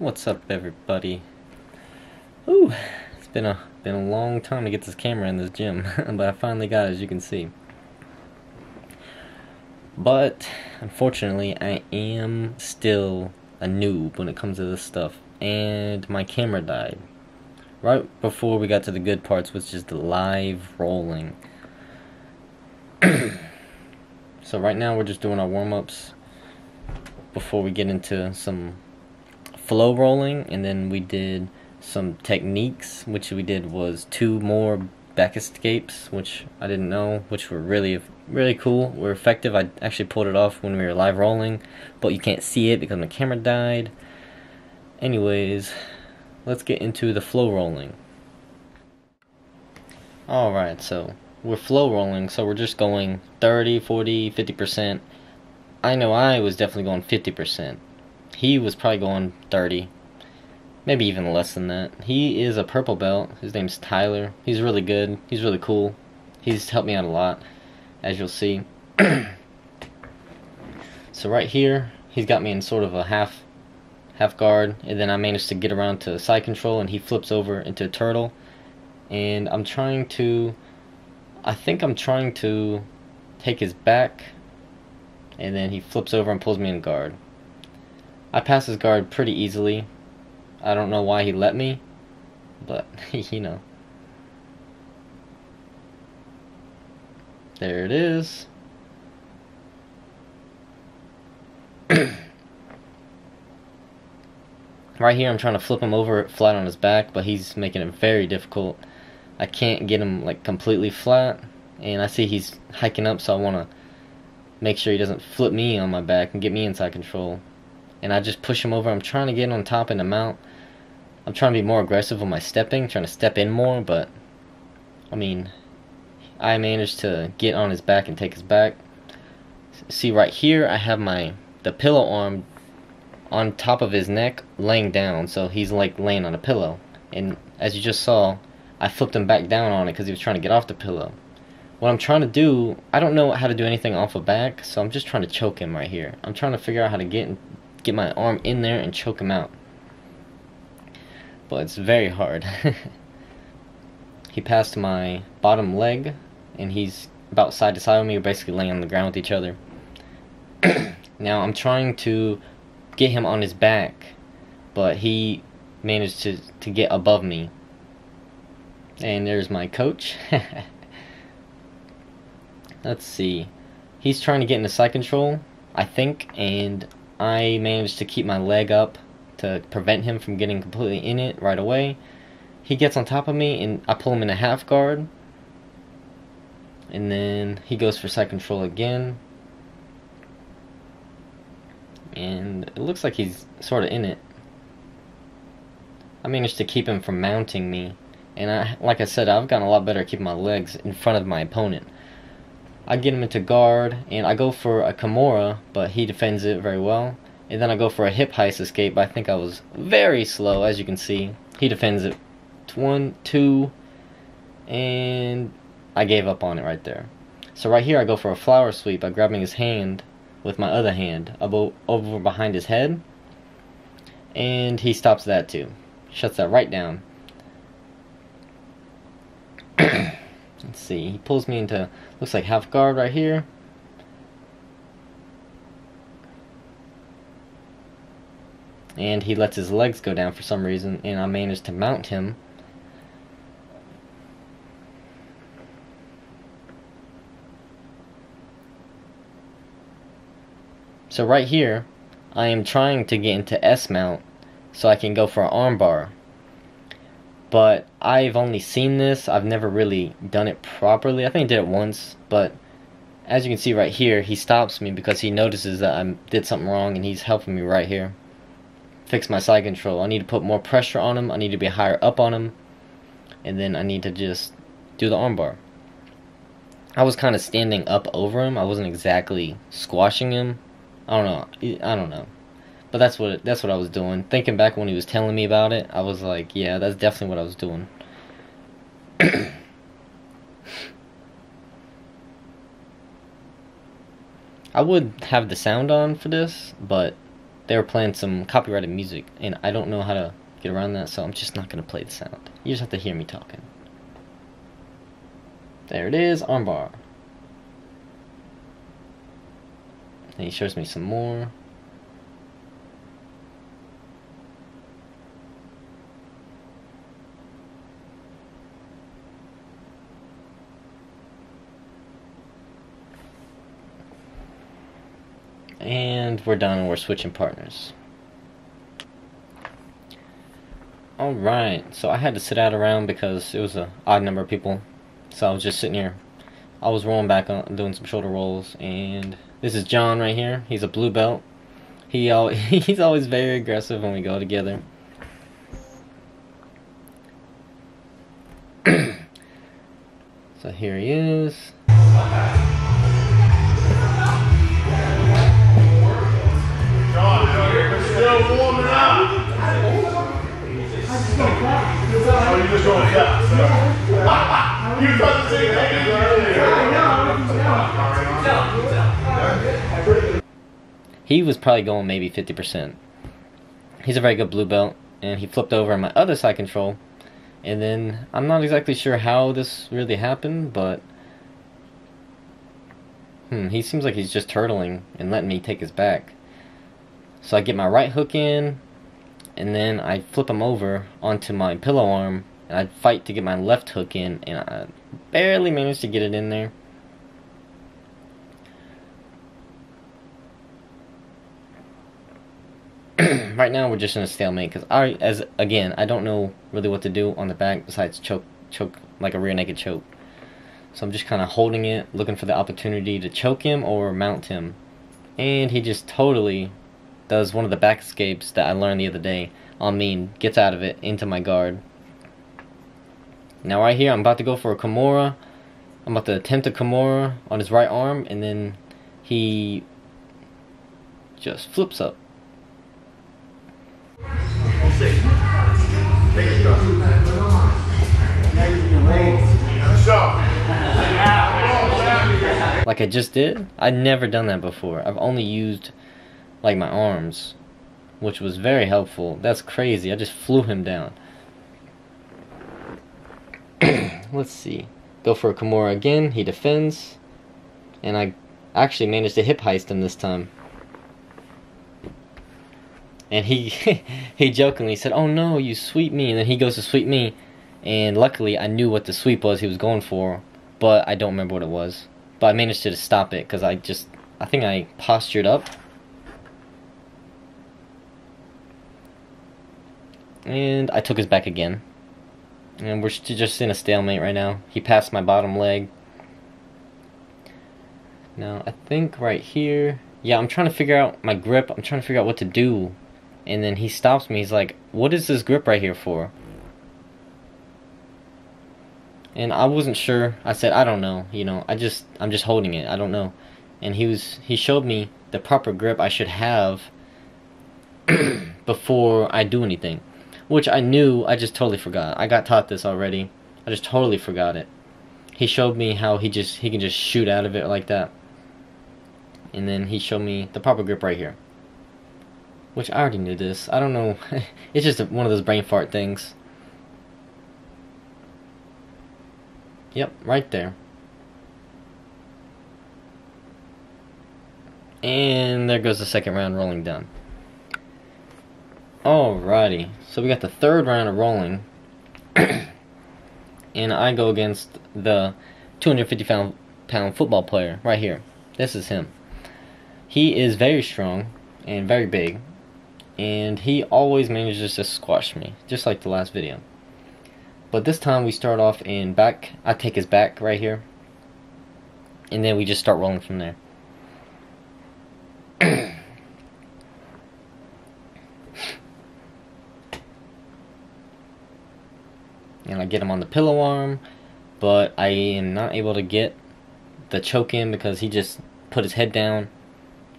What's up, everybody? Ooh, it's been a long time to get this camera in this gym, but I finally got it, as you can see. But unfortunately, I am still a noob when it comes to this stuff, and my camera died right before we got to the good parts, which is the live rolling. So right now we're just doing our warm-ups before we get into some flow rolling, and then we did some techniques. Which we did was 2 more back escapes, which I didn't know, which were really cool, were effective. I actually pulled it off when we were live rolling, but you can't see it because my camera died. Anyways, let's get into the flow rolling. Alright, so we're flow rolling, so we're just going 30, 40, 50%. I know I was definitely going 50%. He was probably going 30, maybe even less than that. He is a purple belt. His name's Tyler. He's really good. He's really cool. He's helped me out a lot, as you'll see. So right here, he's got me in sort of a half guard, and then I managed to get around to side control, and he flips over into a turtle. And I think I'm trying to take his back, and then he flips over and pulls me in guard. I pass his guard pretty easily. I don't know why he let me, but you know. There it is. Right here I'm trying to flip him over flat on his back, but he's making it very difficult. I can't get him like completely flat, and I see he's hiking up, so I want to make sure he doesn't flip me on my back and get me inside control. And I just push him over. I'm trying to get on top and him out. I'm trying to be more aggressive on my stepping, trying to step in more, but I mean, I managed to get on his back and take his back. See right here, I have the pillow arm on top of his neck, laying down, so he's like laying on a pillow. And as you just saw, I flipped him back down on it because he was trying to get off the pillow. What I'm trying to do, I don't know how to do anything off of back, so I'm just trying to choke him right here. I'm trying to figure out how to get my arm in there and choke him out, but it's very hard. He passed my bottom leg, and he's about side to side with me. We're basically laying on the ground with each other. Now I'm trying to get him on his back, but he managed to get above me. And there's my coach. Let's see, he's trying to get into side control, I think, and I managed to keep my leg up to prevent him from getting completely in it right away. He gets on top of me, and I pull him in a half guard. And then he goes for side control again. And it looks like he's sort of in it. I managed to keep him from mounting me. And like I said, I've gotten a lot better at keeping my legs in front of my opponent. I get him into guard, and I go for a Kimura, but he defends it very well. And then I go for a hip heist escape, but I think I was very slow, as you can see. He defends it. 1, 2, and I gave up on it right there. So right here I go for a flower sweep by grabbing his hand with my other hand over behind his head. And he stops that too. Shuts that right down. Let's see, he pulls me into, looks like half guard right here. And he lets his legs go down for some reason, and I managed to mount him. So right here, I am trying to get into S-mount so I can go for an armbar. But I've only seen this, I've never really done it properly. I think I did it once, but as you can see right here, he stops me because he notices that I did something wrong, and he's helping me right here fix my side control. I need to put more pressure on him, I need to be higher up on him, and then I need to just do the armbar. I was kind of standing up over him, I wasn't exactly squashing him. I don't know. But that's what I was doing. Thinking back when he was telling me about it, I was like, yeah, that's definitely what I was doing. I would have the sound on for this, but they were playing some copyrighted music, and I don't know how to get around that, so I'm just not going to play the sound. You just have to hear me talking. There it is, armbar. And he shows me some more. And we're done, and we're switching partners. Alright, so I had to sit out around because it was an odd number of people. So I was just sitting here. I was rolling back on, doing some shoulder rolls, and this is John right here. He's a blue belt. He's always very aggressive when we go together. So here he is. He was probably going maybe 50%. He's a very good blue belt, and he flipped over on my other side control, and then I'm not exactly sure how this really happened, but he seems like he's just turtling and letting me take his back. So I get my right hook in, and then I flip him over onto my pillow arm, and I fight to get my left hook in, and I barely managed to get it in there. Right now we're just in a stalemate because I don't know really what to do on the back besides choke like a rear naked choke. So I'm just kind of holding it, looking for the opportunity to choke him or mount him, and he just totally does one of the back escapes that I learned the other day on me and gets out of it into my guard. Now right here I'm about to go for a Kimura. I'm about to attempt a Kimura on his right arm, and then he just flips up. Like I just did, I'd never done that before. I've only used like my arms, which was very helpful. That's crazy. I just flew him down. Let's see. Go for a Kimura again. He defends, and I actually managed to hip heist him this time. And he jokingly said, "Oh no, you sweep me," and then he goes to sweep me, and luckily I knew what the sweep was he was going for, but I don't remember what it was. But I managed to stop it because I think I postured up. And I took his back again. And we're just in a stalemate right now. He passed my bottom leg. Now I think right here, yeah, I'm trying to figure out my grip. I'm trying to figure out what to do. And then he stops me. He's like, "What is this grip right here for?" And I wasn't sure. I said, "I don't know. You know, I'm just holding it. I don't know." And he showed me the proper grip I should have before I do anything, which I knew. I just totally forgot. I got taught this already. I just totally forgot it. He showed me how he can just shoot out of it like that. And then he showed me the proper grip right here, which I already knew this. I don't know. It's just one of those brain fart things. Yep, right there. And there goes the second round rolling down. Alrighty, so we got the third round of rolling. And I go against the 250-pound football player right here. This is him. He is very strong and very big, and he always manages to squash me, just like the last video. But this time we start off in back. I take his back right here, and then we just start rolling from there. And I get him on the pillow arm, but I am not able to get the choke in because he just put his head down.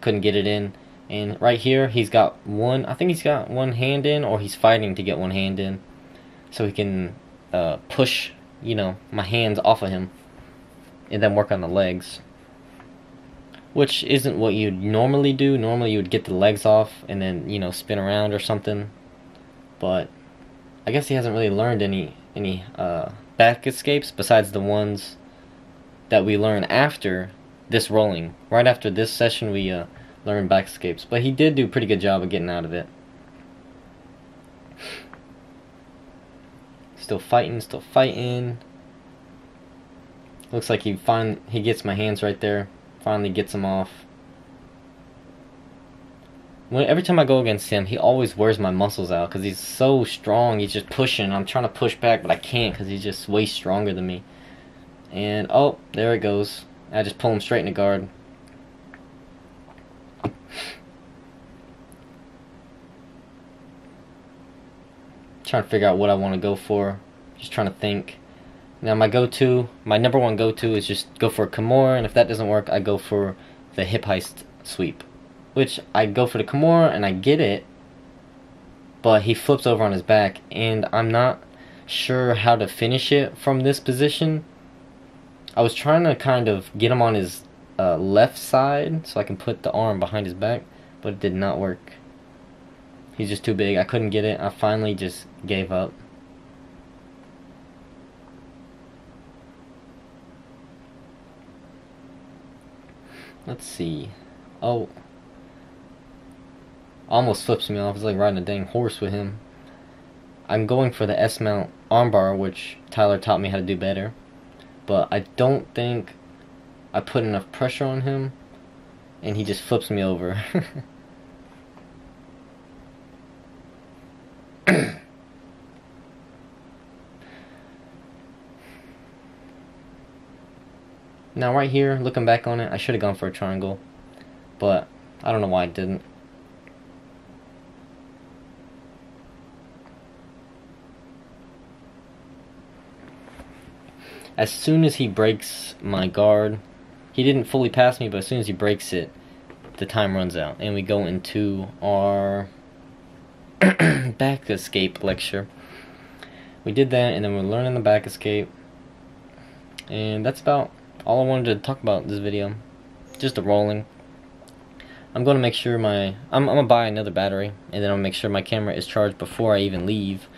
Couldn't get it in. And right here he's got one, I think he's got one hand in, or he's fighting to get one hand in so he can push, you know, my hands off of him and then work on the legs. which isn't what you'd normally do. Normally you would get the legs off and then, you know, spin around or something. But I guess he hasn't really learned any back escapes besides the ones that we learn after this rolling. Right after this session we learn back escapes, but he did do a pretty good job of getting out of it. Still fighting. Looks like he gets my hands right there. Finally gets him off. Every time I go against him, he always wears my muscles out because he's so strong. He's just pushing. I'm trying to push back, but I can't because he's just way stronger than me. And oh, there it goes. I just pull him straight into guard. Trying to figure out what I want to go for. Just trying to think. Now my number one go-to is just go for a Kimura, and if that doesn't work, I go for the hip heist sweep. Which, I go for the Kimura, and I get it, but he flips over on his back, and I'm not sure how to finish it from this position. I was trying to kind of get him on his left side, so I can put the arm behind his back, but it did not work. He's just too big. I couldn't get it. I finally just gave up. Let's see. Oh. Almost flips me off. It's like riding a dang horse with him. I'm going for the S-mount armbar, which Tyler taught me how to do better. But I don't think I put enough pressure on him, and he just flips me over. Now right here, looking back on it, I should have gone for a triangle, but I don't know why I didn't. As soon as he breaks my guard, he didn't fully pass me, but as soon as he breaks it, the time runs out, and we go into our back escape lecture. We did that, and then we're learning the back escape, and that's about all I wanted to talk about in this video. Just the rolling. I'm going to make sure I'm going to buy another battery, and then I'll make sure my camera is charged before I even leave.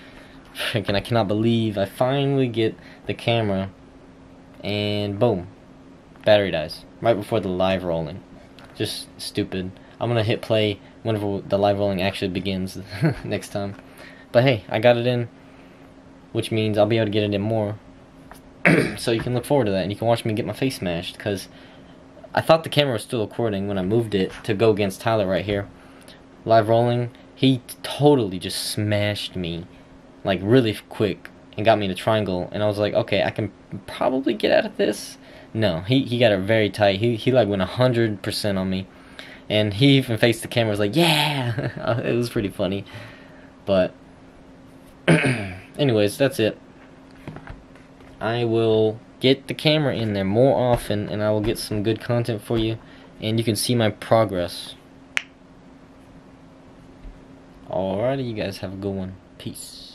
Freaking, I cannot believe I finally get the camera, and boom, battery dies right before the live rolling. Just stupid. I'm going to hit play whenever the live rolling actually begins next time. But hey, I got it in, which means I'll be able to get it in more. So you can look forward to that, and you can watch me get my face smashed, because I thought the camera was still recording when I moved it to go against Tyler right here. Live rolling, he totally just smashed me, like really quick, and got me in a triangle, and I was like, okay, I can probably get out of this. No, he got it very tight. He like went 100% on me, and he even faced the camera, was like, yeah! It was pretty funny, but anyways, that's it. I will get the camera in there more often, and I will get some good content for you, and you can see my progress. Alrighty, you guys have a good one. Peace.